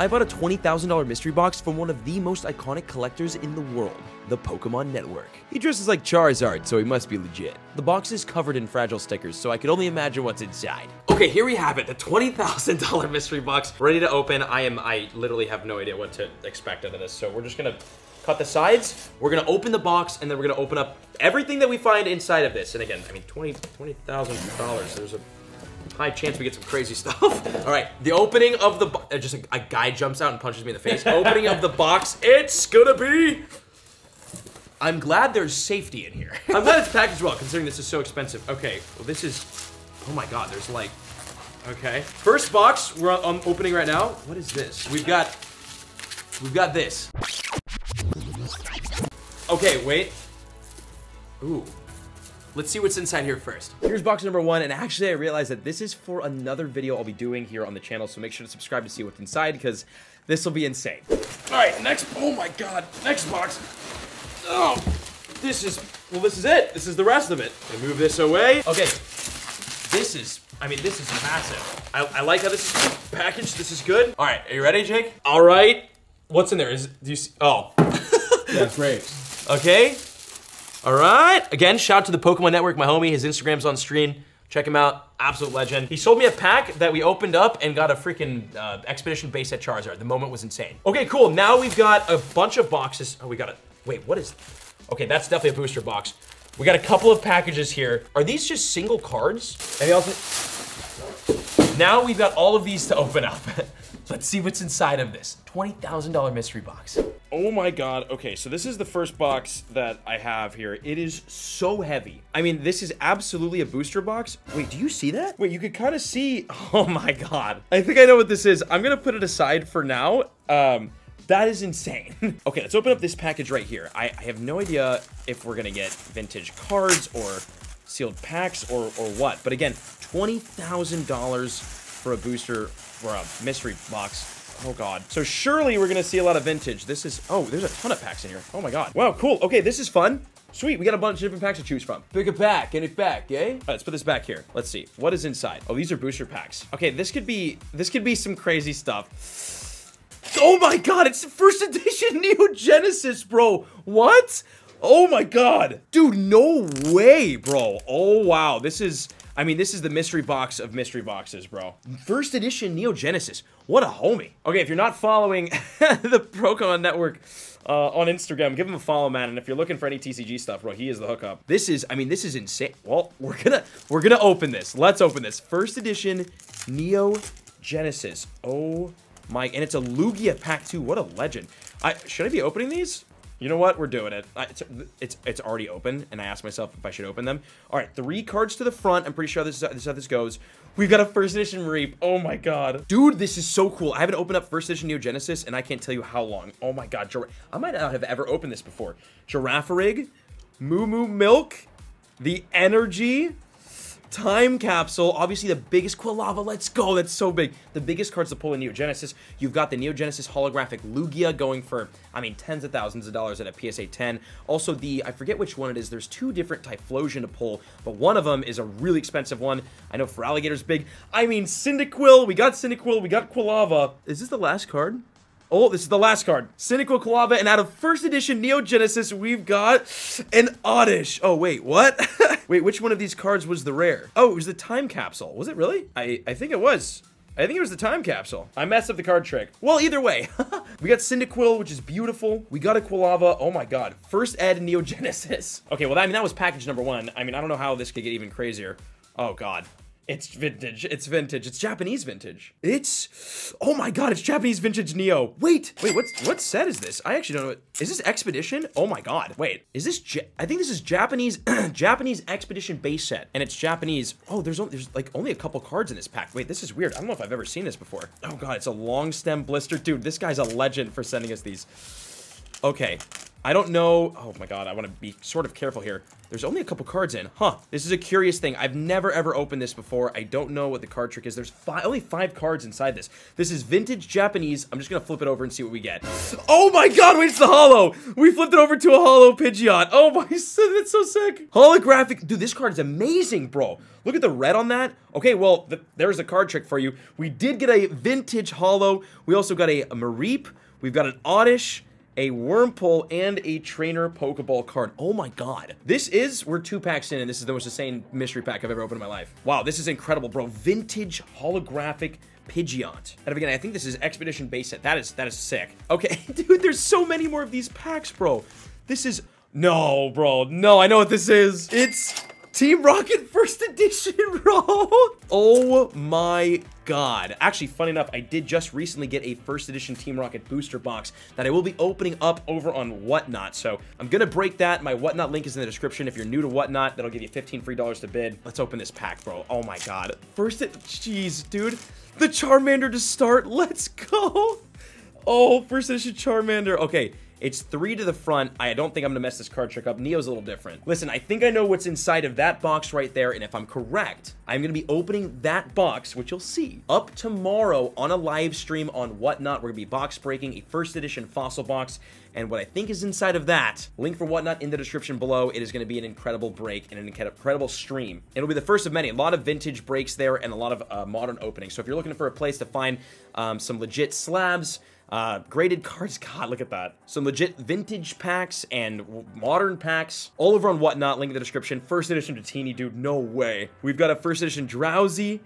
I bought a $20,000 mystery box from one of the most iconic collectors in the world, the Pokemon Network. He dresses like Charizard, so he must be legit. The box is covered in fragile stickers, so I could only imagine what's inside. Okay, here we have it, the $20,000 mystery box ready to open. I literally have no idea what to expect out of this, so we're just gonna cut the sides, we're gonna open the box, and then we're gonna open up everything that we find inside of this. And again, I mean, $20,000, there's a high chance we get some crazy stuff. All right, the opening of the box, just a guy jumps out and punches me in the face. Opening of the box, it's gonna be, I'm glad there's safety in here. I'm glad it's packaged well, considering this is so expensive. Okay, well this is, oh my God, there's like, okay. First box we're opening right now. What is this? We've got this. Okay, wait, ooh. Let's see what's inside here first. Here's box number one, and actually I realized that this is for another video I'll be doing here on the channel, so make sure to subscribe to see what's inside, because this will be insane. All right, next, oh my God, next box. Oh, this is, well, this is it. This is the rest of it. I'm gonna move this away. Okay, this is, I mean, this is massive. I like how this is packaged, this is good. All right, are you ready, Jake? All right, what's in there? Do you see, oh. That's grapes. Okay. All right, again, shout out to the Pokemon Network, my homie, his Instagram's on screen. Check him out, absolute legend. He sold me a pack that we opened up and got a freaking Expedition Base Set Charizard. The moment was insane. Okay, cool, now we've got a bunch of boxes. Oh, we got a, wait, what is, okay, that's definitely a booster box. We got a couple of packages here. Are these just single cards? And they also, now we've got all of these to open up. Let's see what's inside of this $20,000 mystery box. Oh my God, okay, so this is the first box that I have here. It is so heavy. I mean, this is absolutely a booster box. Wait, do you see that? Wait, you could kind of see, oh my God. I think I know what this is. I'm gonna put it aside for now. That is insane. Okay, let's open up this package right here. I have no idea if we're gonna get vintage cards or sealed packs or what, but again, $20,000 for a booster, for a mystery box. Oh God. So surely we're gonna see a lot of vintage. This is, oh, there's a ton of packs in here. Oh my God. Wow, cool. Okay, this is fun. Sweet, we got a bunch of different packs to choose from. Pick a pack, get it back, eh? All right, let's put this back here. Let's see, what is inside? Oh, these are booster packs. Okay, this could be some crazy stuff. Oh my God, it's the first edition Neo Genesis, bro. What? Oh my God. Dude, no way, bro. Oh wow, this is, I mean, this is the mystery box of mystery boxes, bro. First edition Neo Genesis. What a homie. Okay, if you're not following the Pokemon Network on Instagram, give him a follow, man. And if you're looking for any TCG stuff, bro, he is the hookup. This is, I mean, this is insane. Well, we're gonna open this. Let's open this. First edition Neo Genesis. Oh my, and it's a Lugia pack too. What a legend. Should I be opening these? You know what? We're doing it. It's already open, and I asked myself if I should open them. All right, 3 cards to the front. I'm pretty sure this is how this goes. We've got a first edition Mareep. Oh my God. Dude, this is so cool. I haven't opened up first edition Neo Genesis, and I can't tell you how long. Oh my God. I might not have ever opened this before. Girafarig, Moo Moo Milk, the Energy, Time Capsule, obviously the biggest Quilava, let's go, that's so big. The biggest cards to pull in Neo Genesis. You've got the Neo Genesis holographic Lugia going for, I mean, tens of thousands of dollars at a PSA 10. Also the, I forget which one it is, there's 2 different Typhlosion to pull, but one of them is a really expensive one. I know for alligators big. I mean, Cyndaquil, we got Cyndaquil, we got Quilava. Is this the last card? Oh, this is the last card. Cyndaquil, Quilava, and out of first edition Neo Genesis, we've got an Oddish. Oh, wait, what? Wait, which one of these cards was the rare? Oh, it was the Time Capsule. Was it really? I think it was. I think it was the Time Capsule. I messed up the card trick. Well, either way. We got Cyndaquil, which is beautiful. We got a Quilava. Oh my God. First ed Neo Genesis. Okay, well, I mean, that was package number one. I mean, I don't know how this could get even crazier. Oh God. It's vintage, it's vintage, it's Japanese vintage. It's, oh my God, it's Japanese vintage Neo. Wait, what set is this? I actually don't know, is this Expedition? Oh my God, wait, is this, I think this is Japanese, Japanese Expedition Base Set, and it's Japanese. Oh, there's like only a couple cards in this pack. Wait, this is weird, I don't know if I've ever seen this before. Oh God, it's a long stem blister. Dude, this guy's a legend for sending us these. Okay. I don't know. Oh my god, I want to be sort of careful here. There's only a couple cards in. Huh. This is a curious thing. I've never ever opened this before. I don't know what the card trick is. There's only five cards inside this. This is vintage Japanese. I'm just going to flip it over and see what we get. Oh my god, wait, it's the holo. We flipped it over to a holo Pidgeot. Oh my, that's so sick. Holographic. Dude, this card is amazing, bro. Look at the red on that. Okay, well, there's a card trick for you. We did get a vintage holo. We also got a Mareep. We've got an Oddish, a Wurmple, and a Trainer Pokeball card. Oh my god. This is, we're 2 packs in, and this is the most insane mystery pack I've ever opened in my life. Wow, this is incredible, bro. Vintage holographic Pidgeot. And again, I think this is Expedition Base Set. That is sick. Okay, dude, there's so many more of these packs, bro. This is, no, bro. No, I know what this is. It's Team Rocket First Edition, bro. Oh my god. Actually, funny enough, I did just recently get a First Edition Team Rocket booster box that I will be opening up over on Whatnot. So I'm going to break that. My Whatnot link is in the description. If you're new to Whatnot, that'll give you $15 free to bid. Let's open this pack, bro. Oh my god. Jeez, dude. The Charmander to start. Let's go. Oh, First Edition Charmander. Okay. It's 3 to the front. I don't think I'm gonna mess this card trick up. Neo's a little different. Listen, I think I know what's inside of that box right there, and if I'm correct, I'm gonna be opening that box, which you'll see, up tomorrow on a live stream on Whatnot. We're gonna be box breaking a First Edition Fossil box, and what I think is inside of that, link for Whatnot in the description below. It is gonna be an incredible break and an incredible stream. It'll be the first of many. A lot of vintage breaks there and a lot of modern openings. So if you're looking for a place to find some legit slabs, graded cards, god, look at that. Some legit vintage packs and modern packs, all over on Whatnot, link in the description. First Edition Dratini, dude, no way. We've got a First Edition Drowsy,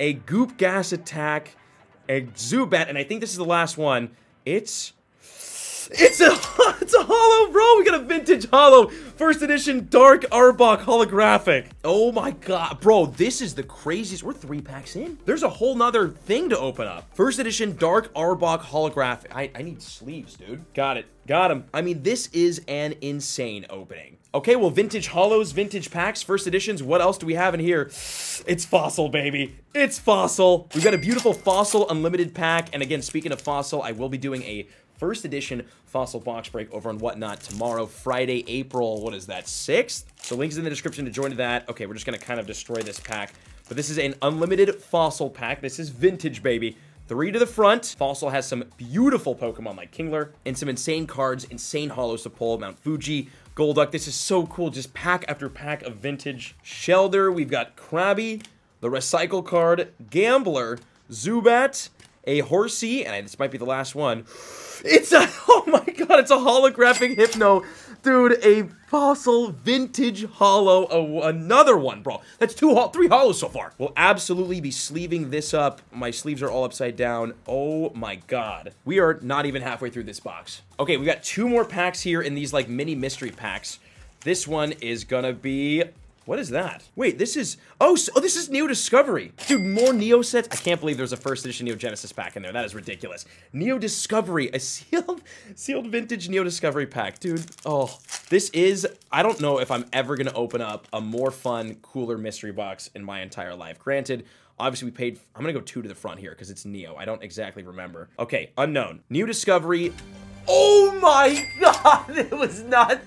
a Goop Gas Attack, a Zubat, and I think this is the last one. It's a holo, bro. We got a vintage holo. First Edition Dark Arbok holographic. Oh my god, bro, this is the craziest. We're 3 packs in. There's a whole nother thing to open up. First Edition Dark Arbok holographic. I need sleeves, dude. Got it. Got him. I mean, this is an insane opening. Okay, well, vintage holos, vintage packs, First Editions. What else do we have in here? It's Fossil, baby. It's Fossil. We've got a beautiful Fossil Unlimited pack. And again, speaking of Fossil, I will be doing a First Edition Fossil box break over on Whatnot tomorrow, Friday, April, what is that, 6th? So links in the description to join that. Okay, we're just gonna kind of destroy this pack. But this is an unlimited Fossil pack. This is vintage, baby. 3 to the front. Fossil has some beautiful Pokemon like Kingler and some insane cards, insane holos to pull, Mount Fuji, Golduck. This is so cool, just pack after pack of vintage. Shellder, we've got Krabby, the Recycle card, Gambler, Zubat, a Horsey, and this might be the last one. It's a, oh my god, it's a holographic Hypno. Dude, a Fossil vintage holo, another one, bro. That's 3 holos so far. We'll absolutely be sleeving this up. My sleeves are all upside down. Oh my god. We are not even halfway through this box. Okay, we got 2 more packs here in these like mini mystery packs. This one is gonna be, what is that? Wait, this is, oh, this is Neo Discovery. Dude, more Neo sets. I can't believe there's a First Edition Neo Genesis pack in there. That is ridiculous. Neo Discovery, a sealed vintage Neo Discovery pack. Dude, oh, this is, I don't know if I'm ever gonna open up a more fun, cooler mystery box in my entire life. Granted, obviously we paid, I'm gonna go 2 to the front here because it's Neo. I don't exactly remember. Okay, unknown. Neo Discovery. Oh my god, it was not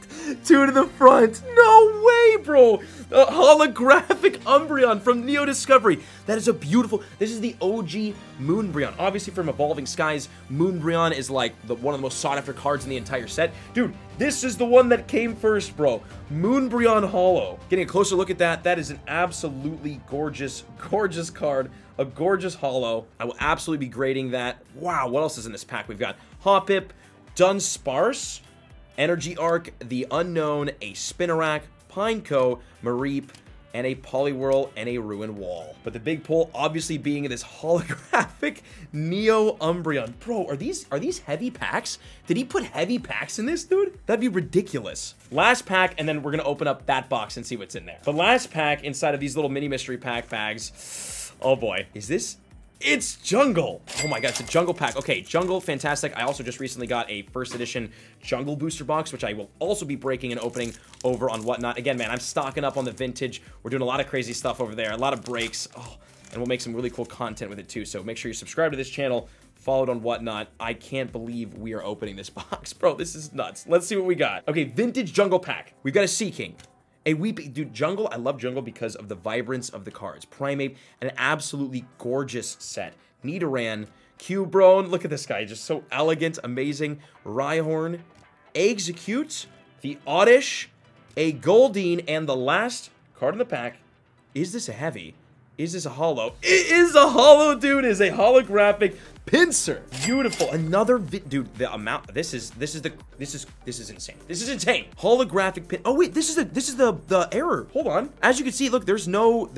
2 to the front. No way, bro. A holographic Umbreon from Neo Discovery. That is a beautiful, this is the OG Moonbreon. Obviously from Evolving Skies, Moonbreon is like one of the most sought after cards in the entire set. Dude, this is the one that came first, bro. Moonbreon holo. Getting a closer look at that, that is an absolutely gorgeous, gorgeous card. A gorgeous holo. I will absolutely be grading that. Wow, what else is in this pack? We've got Hoppip, Dunsparce, Energy Arc, The Unknown, a Spinarak, Pineco, Mareep, and a Poliwhirl and a Ruined Wall. But the big pull obviously being this holographic Neo Umbreon. Bro, are these heavy packs? Did he put heavy packs in this, dude? That'd be ridiculous. Last pack, and then we're gonna open up that box and see what's in there. The last pack inside of these little mini mystery pack bags. Oh boy, is this? It's Jungle. Oh my god, it's a Jungle pack. Okay, Jungle, fantastic. I also just recently got a First Edition Jungle booster box, which I will also be breaking and opening over on Whatnot. Again, man, I'm stocking up on the vintage. We're doing a lot of crazy stuff over there, a lot of breaks. Oh, and we'll make some really cool content with it too. So make sure you subscribe to this channel. followed on Whatnot. I can't believe we are opening this box. Bro, this is nuts. Let's see what we got. Okay, vintage jungle pack. We've got a Sea King. A Weepy, dude, Jungle, I love Jungle because of the vibrance of the cards. Primeape, an absolutely gorgeous set. Nidoran, Cubone, look at this guy, just so elegant, amazing. Rhyhorn, Execute, the Oddish, a Goldeen, and the last card in the pack. Is this a heavy? Is this a holo? It is a holo, dude. It is a holographic pincer. Beautiful. Another dude. The amount. This is insane. This is insane. Holographic pin. Oh wait, this is the error. Hold on. As you can see, look. There's no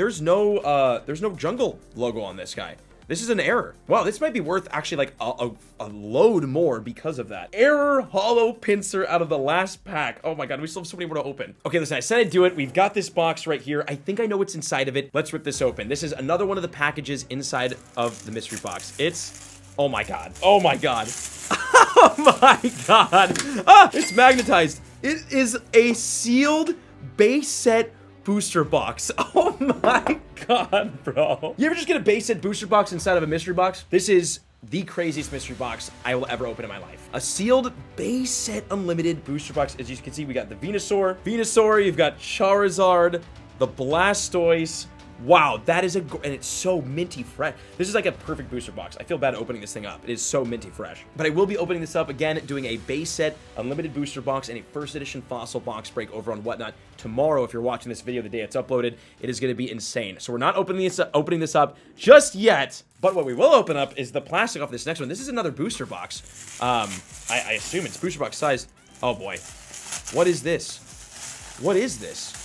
jungle logo on this guy. This is an error. Wow, this might be worth actually like a load more because of that. Error holo pincer out of the last pack. Oh my God, we still have so many more to open. Okay, listen, I said I'd do it. We've got this box right here. I think I know what's inside of it. Let's rip this open. This is another one of the packages inside of the mystery box. It's, oh my God. Oh my God. Oh my God. Ah, it's magnetized. It is a sealed base set booster box. Oh my God, bro. You ever just get a base set booster box inside of a mystery box? This is the craziest mystery box I will ever open in my life. A sealed base set unlimited booster box. As you can see, we got the Venusaur. You've got Charizard, the Blastoise. Wow, that is a, and it's so minty fresh. This is like a perfect booster box. I feel bad opening this thing up. It is so minty fresh. But I will be opening this up again, doing a base set, unlimited booster box, and a first edition Fossil box break over on Whatnot tomorrow. If you're watching this video the day it's uploaded, it is going to be insane. So we're not opening this up just yet. But what we will open up is the plastic off this next one. This is another booster box. I assume it's booster box size. Oh boy, what is this? What is this?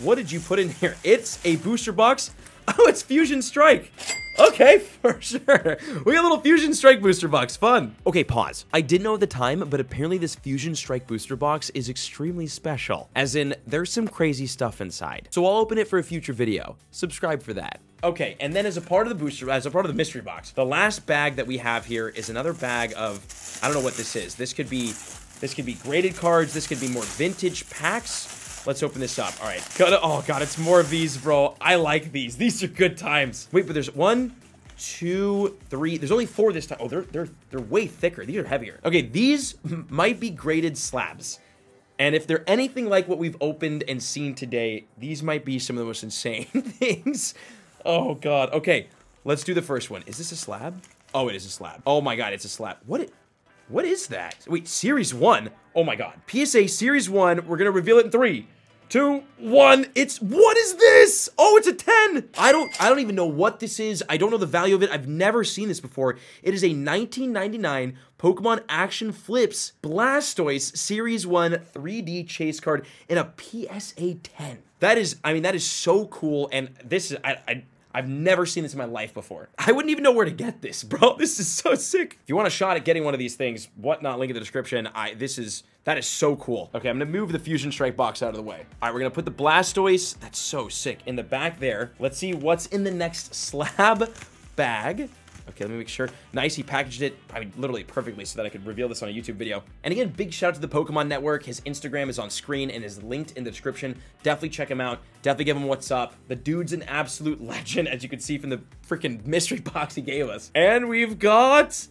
What did you put in here? It's a booster box. Oh, it's Fusion Strike. Okay, for sure. We got a little Fusion Strike booster box. Fun. Okay, pause. I didn't know at the time, but apparently this Fusion Strike booster box is extremely special. As in, there's some crazy stuff inside. So I'll open it for a future video. Subscribe for that. Okay, and then as a part of the booster, as a part of the mystery box, the last bag that we have here is another bag of, I don't know what this is. This could be graded cards. This could be more vintage packs. Let's open this up. All right. Oh, God, it's more of these, bro. I like these. These are good times. Wait, but there's 1, 2, 3. There's only 4 this time. Oh, they're way thicker. These are heavier. Okay, these might be graded slabs. And if they're anything like what we've opened and seen today, these might be some of the most insane things. Oh, God. Okay, let's do the first one. Is this a slab? Oh, it is a slab. Oh, my God, it's a slab. What is that? Wait, Series 1? Oh, my God. PSA Series 1. We're going to reveal it in 3, 2, 1. It's, what is this? Oh, it's a 10. I don't even know what this is. I don't know the value of it. I've never seen this before. It is a 1999 Pokemon Action Flips Blastoise Series 1 3D chase card in a PSA 10. That is, I mean, that is so cool. And this is, I've never seen this in my life before. I wouldn't even know where to get this, bro. This is so sick. If you want a shot at getting one of these things, Whatnot, link in the description. That is so cool. Okay, I'm gonna move the Fusion Strike box out of the way. All right, we're gonna put the Blastoise, that's so sick, in the back there. Let's see what's in the next slab bag. Okay, let me make sure. Nice, he packaged it, I mean, literally perfectly so that I could reveal this on a YouTube video. And again, big shout out to the Pokemon Network. His Instagram is on screen and is linked in the description. Definitely check him out. Definitely give him what's up. The dude's an absolute legend, as you can see from the freaking mystery box he gave us. And we've got,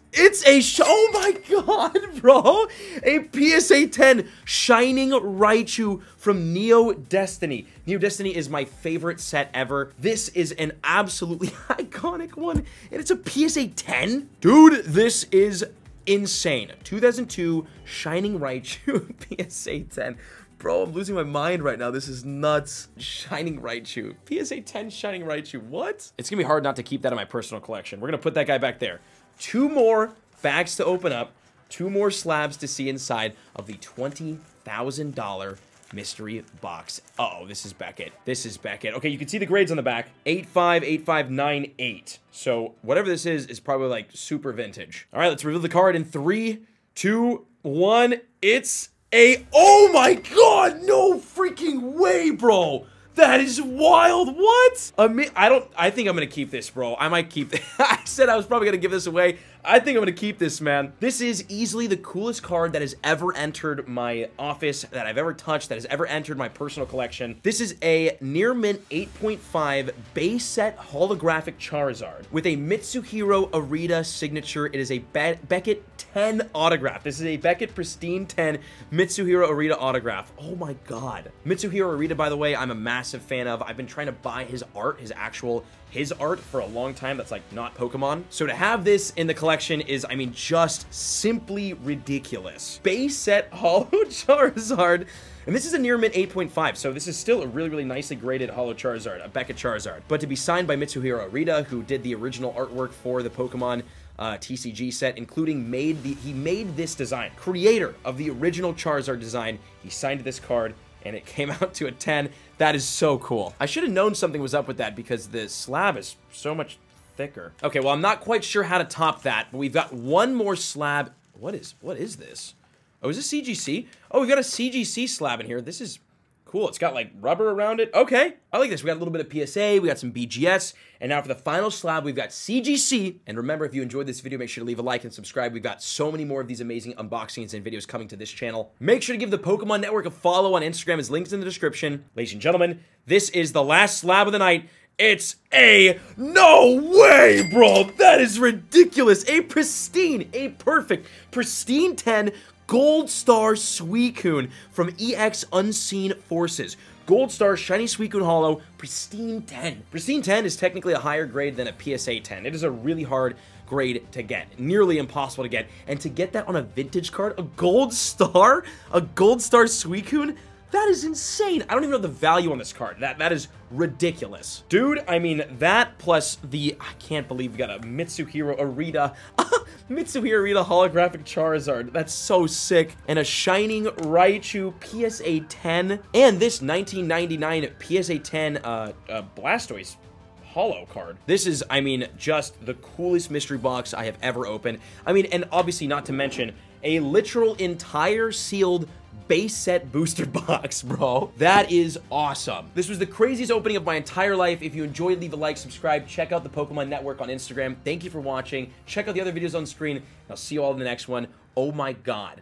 oh my God, bro. A PSA 10 Shining Raichu from Neo Destiny. Neo Destiny is my favorite set ever. This is an absolutely iconic one, and it's a PSA 10? Dude, this is insane. 2002 Shining Raichu PSA 10. Bro, I'm losing my mind right now. This is nuts. Shining Raichu. PSA 10 Shining Raichu. What? It's gonna be hard not to keep that in my personal collection. We're gonna put that guy back there. 2 more bags to open up. 2 more slabs to see inside of the $20,000 mystery box. Uh-oh, this is Beckett. Okay, you can see the grades on the back. 85, 85, 98. So whatever this is probably like super vintage. All right, let's reveal the card in 3, 2, 1. It's a, oh my God, no freaking way, bro. That is wild. What? I mean, I think I'm gonna keep this, bro. I might keep this. I said I was probably gonna give this away. I think I'm going to keep this, man. This is easily the coolest card that has ever entered my office, that I've ever touched, that has ever entered my personal collection. This is a near mint 8.5 base set holographic Charizard with a Mitsuhiro Arita signature. It is a Beckett 10 autograph. This is a Beckett Pristine 10 Mitsuhiro Arita autograph. Oh my God. Mitsuhiro Arita, by the way, I'm a massive fan of. I've been trying to buy his art, his art for a long time that's like not Pokemon. So to have this in the collection is, I mean, just simply ridiculous. Base set holo Charizard. And this is a near mint 8.5, so this is still a really, really nicely graded holo Charizard, a Beckett Charizard. But to be signed by Mitsuhiro Arita, who did the original artwork for the Pokemon TCG set, including he made this design. Creator of the original Charizard design, he signed this card, and it came out to a 10. That is so cool. I should have known something was up with that because the slab is so much thicker. Okay, well, I'm not quite sure how to top that, but we've got one more slab. What is this? Oh, is this CGC? Oh, we've got a CGC slab in here. This is cool. It's got, like, rubber around it. Okay, I like this. We got a little bit of PSA. We got some BGS. And now for the final slab, we've got CGC. And remember, if you enjoyed this video, make sure to leave a like and subscribe. We've got so many more of these amazing unboxings and videos coming to this channel. Make sure to give the Pokemon Network a follow on Instagram. His link's in the description. Ladies and gentlemen, this is the last slab of the night. It's a... No way, bro! That is ridiculous! A pristine, a perfect, pristine 10... Gold Star Suicune from EX Unseen Forces. Gold Star Shiny Suicune Holo, Pristine 10. Pristine 10 is technically a higher grade than a PSA 10. It is a really hard grade to get, nearly impossible to get. And to get that on a vintage card, a Gold Star Suicune, that is insane. I don't even know the value on this card. That is ridiculous. Dude, I mean, that plus the... I can't believe we got a Mitsuhiro Arita. Mitsuhiro Arita holographic Charizard. That's so sick. And a Shining Raichu PSA 10. And this 1999 PSA 10 Blastoise holo card. This is, I mean, just the coolest mystery box I have ever opened. I mean, and obviously not to mention a literal entire sealed base set booster box, bro. That is awesome. This was the craziest opening of my entire life. If you enjoyed, leave a like, subscribe, check out the Pokemon Network on Instagram. Thank you for watching. Check out the other videos on screen. I'll see you all in the next one. Oh my God.